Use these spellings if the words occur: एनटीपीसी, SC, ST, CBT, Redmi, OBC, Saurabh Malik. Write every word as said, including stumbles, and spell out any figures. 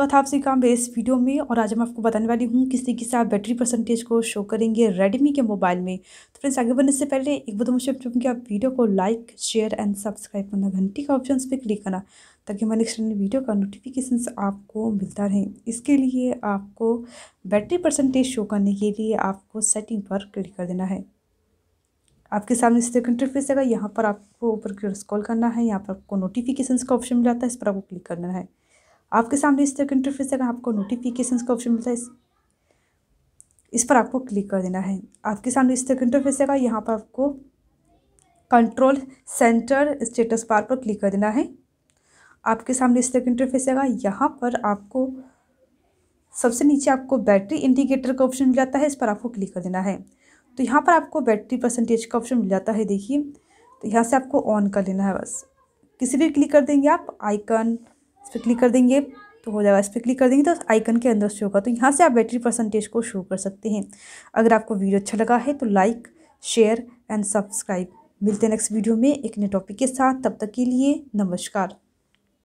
तो आपसे काम बेस वीडियो में और आज हम आपको बताने वाली हूँ किस तरीके से आप बैटरी परसेंटेज को शो करेंगे रेडमी के मोबाइल में। तो फ्रेंड्स आगे बढ़ने से पहले एक बार तो मुझे कि आप वीडियो को लाइक शेयर एंड सब्सक्राइब करना, घंटी का ऑप्शन पे क्लिक करना ताकि हमारे नेक्स्ट वीडियो का नोटिफिकेशन आपको मिलता रहे। इसके लिए आपको बैटरी परसेंटेज शो करने के लिए आपको सेटिंग पर क्लिक कर देना है। आपके सामने सेकंड इंटरफेस आएगा, यहाँ पर आपको ऊपर की ओर स्क्रॉल करना है। यहाँ पर आपको नोटिफिकेशंस का ऑप्शन मिल जाता है, इस पर आपको क्लिक करना है। आपके सामने इस तरह का इंटरफेस है, आपको नोटिफिकेशंस का ऑप्शन मिलता है, इस इस पर आपको क्लिक कर देना है। आपके सामने इस तरह का इंटरफेस है, यहाँ पर आपको कंट्रोल सेंटर स्टेटस बार पर क्लिक कर देना है। आपके सामने इस तरह का इंटरफेस है, यहाँ पर आपको सबसे नीचे आपको बैटरी इंडिकेटर का ऑप्शन मिल जाता है, इस पर आपको क्लिक कर देना है। तो यहाँ पर आपको बैटरी परसेंटेज का ऑप्शन मिल जाता है, देखिए। तो यहाँ से आपको ऑन कर लेना है, बस किसी भी क्लिक कर देंगे आप, आइकन इस पर क्लिक कर देंगे तो हो जाएगा, इस पर क्लिक कर देंगे तो आइकन के अंदर शो होगा। तो यहाँ से आप बैटरी परसेंटेज को शो कर सकते हैं। अगर आपको वीडियो अच्छा लगा है तो लाइक शेयर एंड सब्सक्राइब। मिलते हैं नेक्स्ट वीडियो में एक नए टॉपिक के साथ, तब तक के लिए नमस्कार।